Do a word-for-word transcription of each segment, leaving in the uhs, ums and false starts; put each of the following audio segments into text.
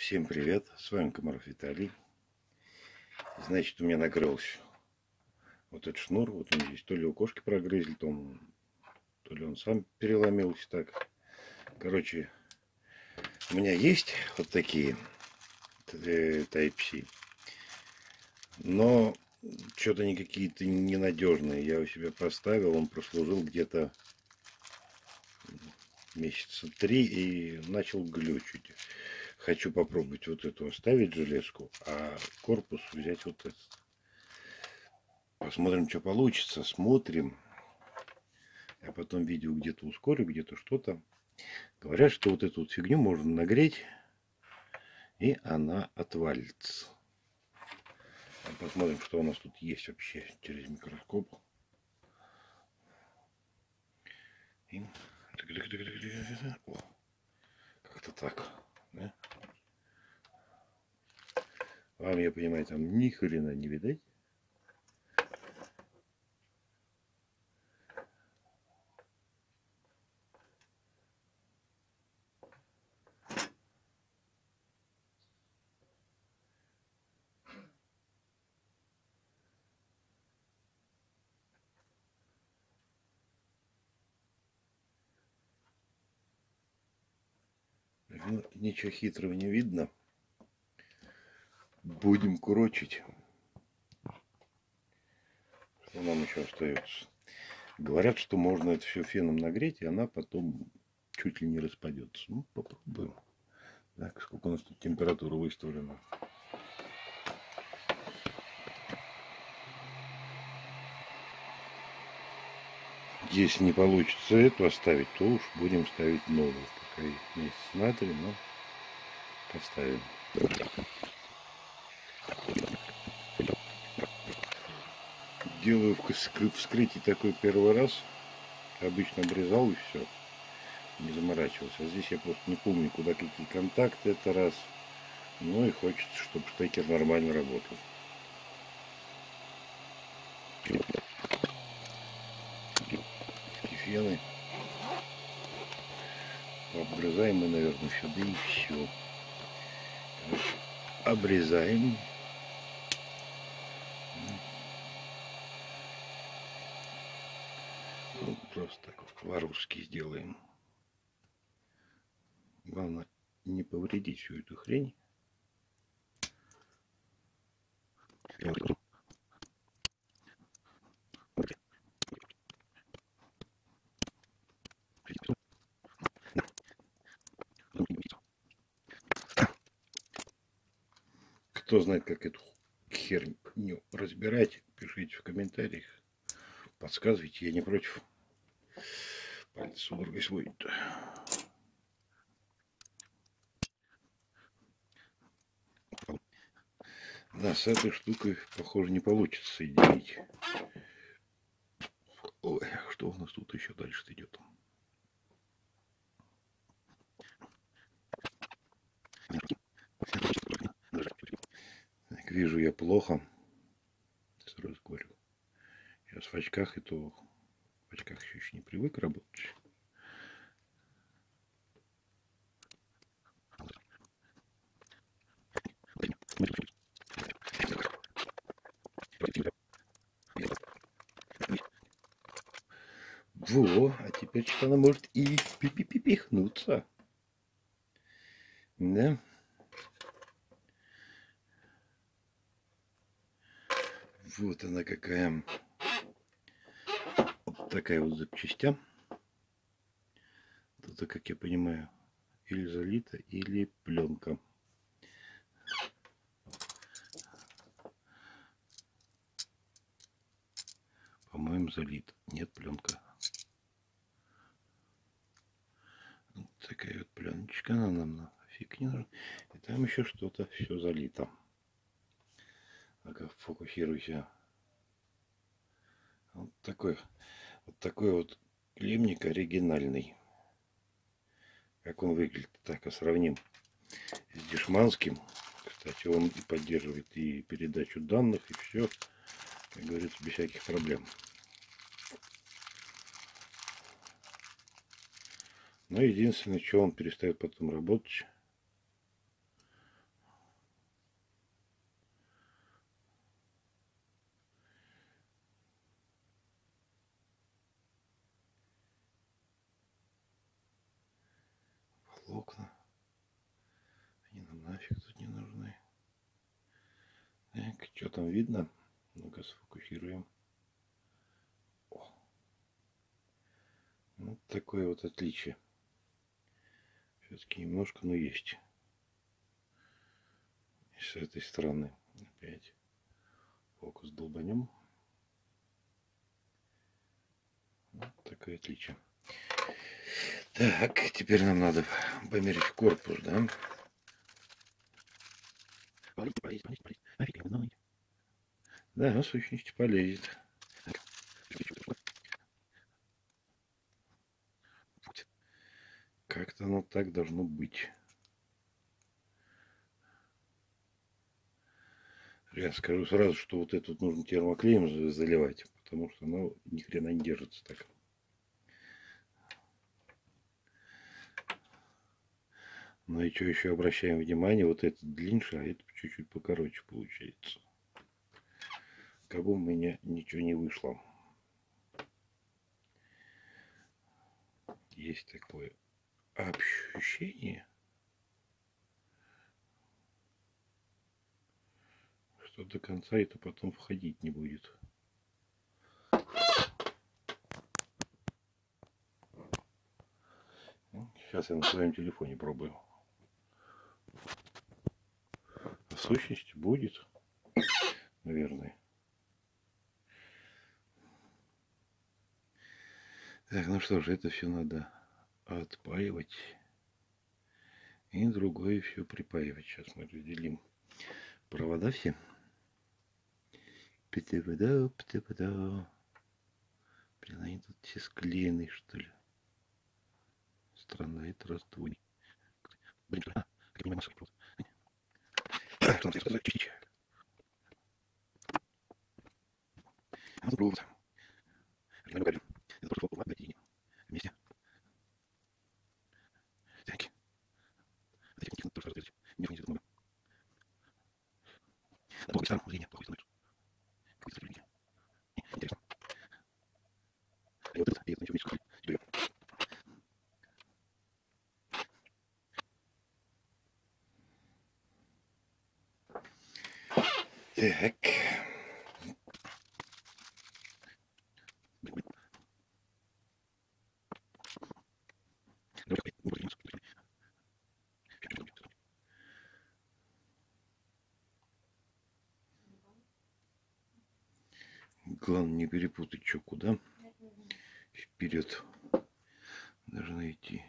Всем привет, с вами Комаров Виталий. Значит, у меня нагрелся вот этот шнур. Вот он здесь то ли у кошки прогрызли, то, он, то ли он сам переломился так. Короче, у меня есть вот такие тайп си, но что-то они какие-то ненадежные. Я у себя поставил, он прослужил где-то месяца три и начал глючить. Хочу попробовать вот эту оставить железку, а корпус взять вот этот. Посмотрим, что получится. Смотрим. Я потом видео где-то ускорю, где-то что-то. Говорят, что вот эту вот фигню можно нагреть, и она отвалится. Посмотрим, что у нас тут есть вообще через микроскоп. И... как-то так. Да? Вам, я понимаю, там ни хрена не видать. Ну, ничего хитрого не видно. Будем курочить. Что нам еще остается? Говорят, что можно это все феном нагреть, и она потом чуть ли не распадется. Ну, попробуем. Так, сколько у нас тут температура выставлена? Если не получится эту оставить, то уж будем ставить новую. Пока месяц на три, но поставим. Делаю вскрытие такой первый раз. Обычно обрезал и все. Не заморачивался. А здесь я просто не помню, куда какие контакты. Это раз. Ну и хочется, чтобы штекер нормально работал. Фены обгрызаем мы, наверное, все, да и все. Обрезаем. Ну, просто так по-русски сделаем. Главное не повредить всю эту хрень. Кто знает, как эту херню разбирать, пишите в комментариях, подсказывайте, я не против. Палец судорогой сводит. Да, с этой штукой, похоже, не получится соединить. Ой, что у нас тут еще дальше идет? Вижу я плохо. Сразу говорю. Сейчас в очках, и то в очках еще, еще не привык работать. Во, а теперь что она может и пипи-пипихнуться. Да? Вот она какая. Вот такая вот запчастя. Это, как я понимаю, или залита, или пленка. По-моему, залит. Нет, пленка. Вот такая вот пленочка. Она нам нафиг не нужна. И там еще что-то все залито. Фокусируйся. Вот такой, вот такой вот клемник оригинальный. Как он выглядит, так и сравним с дешманским. Кстати, он и поддерживает и передачу данных, и все, как говорится, без всяких проблем. Но единственное, что он перестает потом работать, что там видно. Ну-ка сфокусируем. О. Вот такое вот отличие. Все-таки немножко, но есть. И с этой стороны опять фокус долбанем. Вот такое отличие. Так, теперь нам надо померить корпус, да? Полезет, полезет, полезет. Офигенно. Да, в сущности полезет. Как-то оно так должно быть. Я скажу сразу, что вот это вот нужно термоклеем заливать, потому что оно ни хрена не держится так. Ну и что еще обращаем внимание, вот этот длиннее, а это чуть-чуть покороче получается. Как бы у меня ничего не вышло. Есть такое ощущение, что до конца это потом входить не будет. Сейчас я на своем телефоне пробую. В сущности будет, наверное. Так, ну что же, это все надо отпаивать и другое все припаивать. Сейчас мы разделим провода все. Петепеда, петепеда. Блин, они тут все склеены, что ли? Странно, это раствор. Блин, а, как мне маска просто. Вместе. Так. Так. Главное не перепутать, что куда. Вперед должна идти.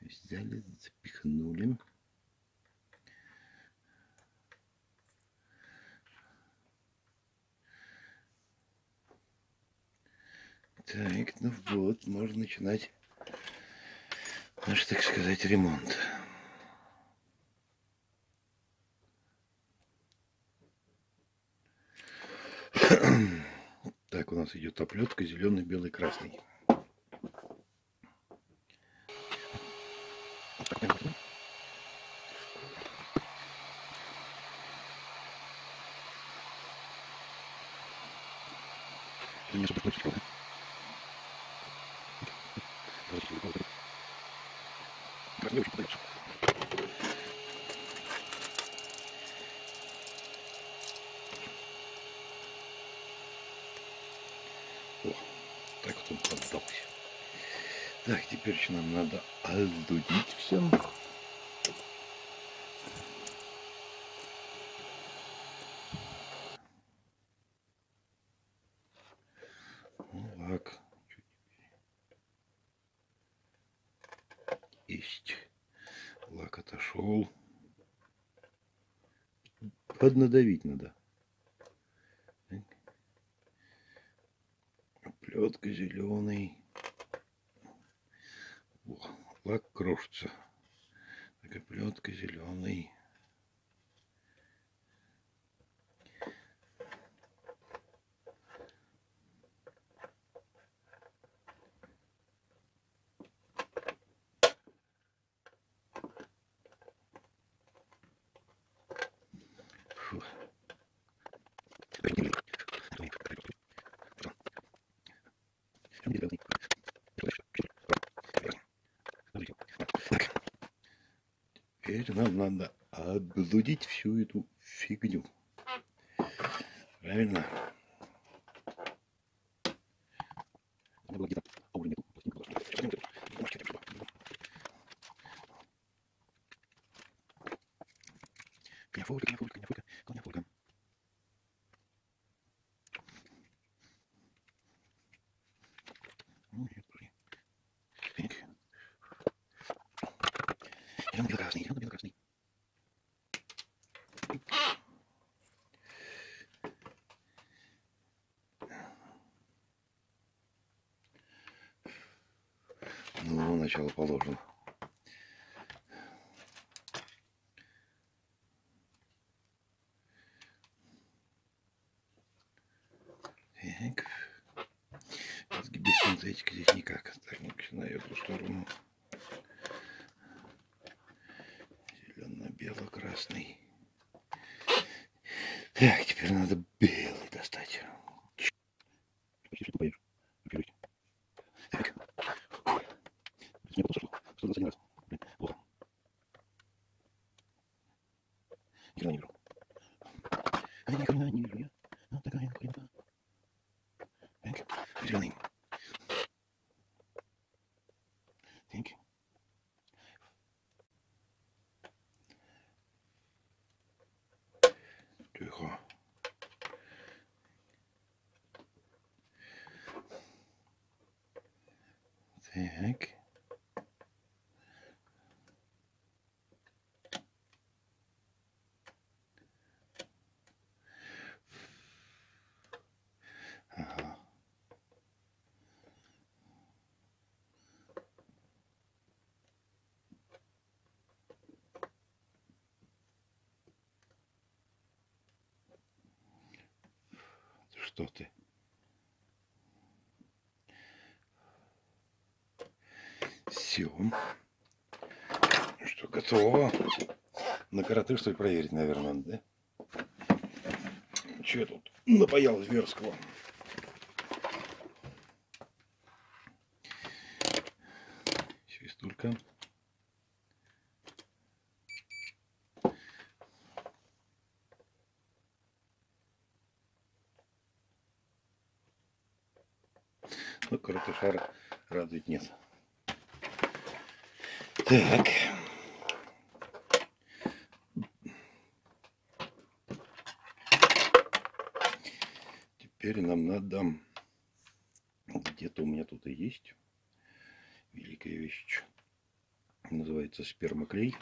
Взяли, запихнули. Так, ну вот, можно начинать наш, так сказать, ремонт. Так, у нас идет оплетка зеленый, белый, красный. О, так вот он поддался. Так, теперь еще нам надо отдудить все. Так. Есть. Лак отошел. Поднадавить надо. Плетка зеленый. О, лак крошится. Так, и плетка зеленый. Фу. теперь нам надо отблудить всю эту фигню. Правильно? Ну, начало положено. Так. Без синтетики здесь никак. Так, начинаю эту сторону. Зелено-бело-красный. Так, теперь надо белый достать. Тихо. Так. Ага. Что ты? Все. Что, готово? На караты, что ли, проверить, наверное, да? Че тут напаял зверского? Свистулька. Ну, коротышара радует нет. Так. Теперь нам надо... Где-то у меня тут и есть великая вещь. Называется спермоклей.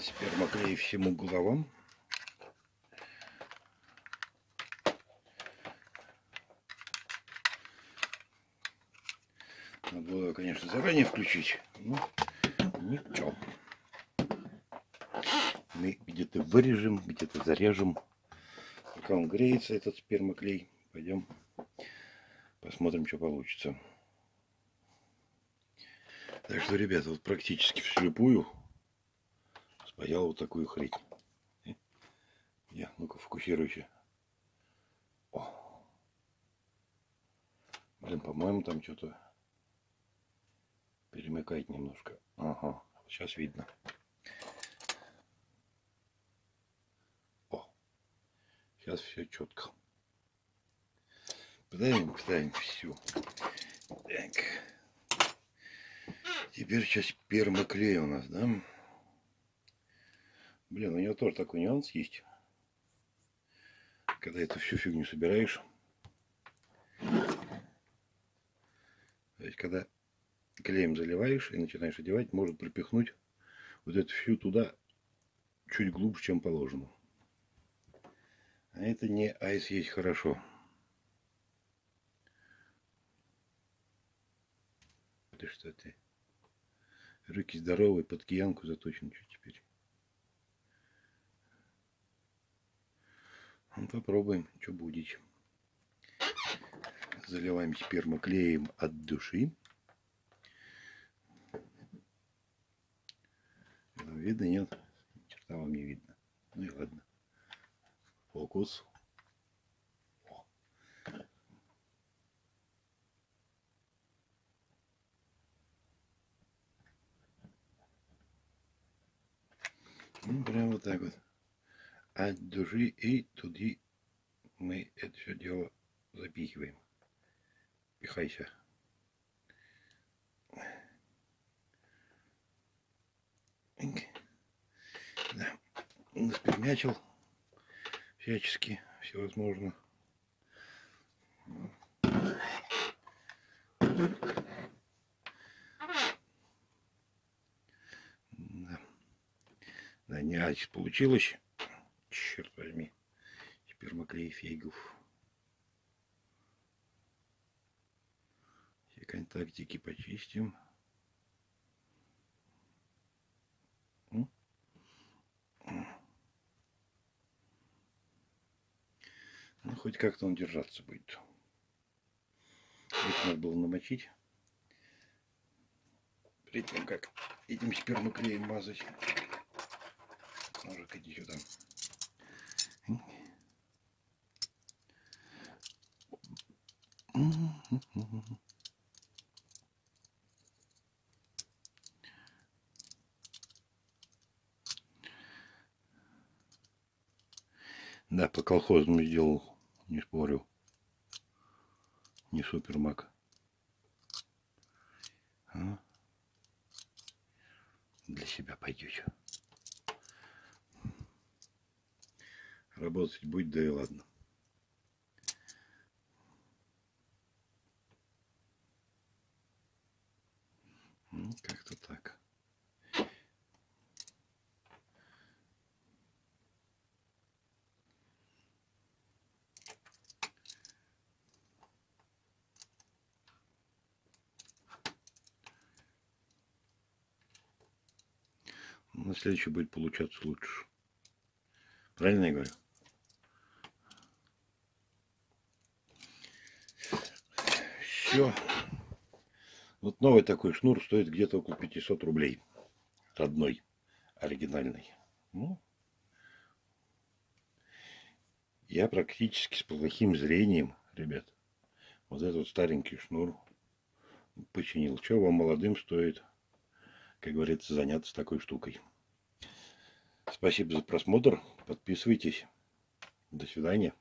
Спермоклей всему головам. Надо было, конечно, заранее включить, но ничего. Мы где-то вырежем, где-то зарежем. Пока он греется, этот спермоклей, пойдем посмотрим, что получится. Так что, ребята, вот практически вслепую спаял вот такую хрень. Я, ну-ка, фокусируйся. О. Блин, по-моему, там что-то... Перемыкает немножко. Ага, сейчас видно. О, сейчас все четко. Подавим, ставим всю. Так. Теперь сейчас пермоклей у нас, да? Блин, у него тоже такой нюанс есть. Когда эту всю фигню собираешь. То есть, когда... клеем заливаешь и начинаешь одевать, может пропихнуть вот эту всю туда чуть глубже, чем положено. А это не айс есть хорошо. Ты что ты? Руки здоровые, под киянку заточен чуть теперь. Ну, попробуем, что будет. Заливаем спермоклеем от души. Видно, нет? Черта вам не видно. Ну и ладно. Фокус. О. Ну, прям вот так вот. От души и туда мы это все дело запихиваем. Пихайся. Да. Наспельмячил всячески, всевозможно. Да, да не ась получилось. Черт возьми. Пермаклей фейгов. Все контактики почистим. Ну, хоть как-то он держаться будет. Это надо было намочить. Перед тем, как этим пермаклеем мазать. Ножик, иди сюда. Да, по колхозному сделал, не спорю. Не супермаг. А? Для себя пойдете. Работать будет, да и ладно. Ну, как-то так. На следующий будет получаться лучше. Правильно я говорю? Все. Вот новый такой шнур стоит где-то около пятисот рублей. Родной, оригинальный. Ну, я практически с плохим зрением, ребят, вот этот вот старенький шнур починил. Чего вам, молодым, стоит, как говорится, заняться такой штукой. Спасибо за просмотр. Подписывайтесь. До свидания.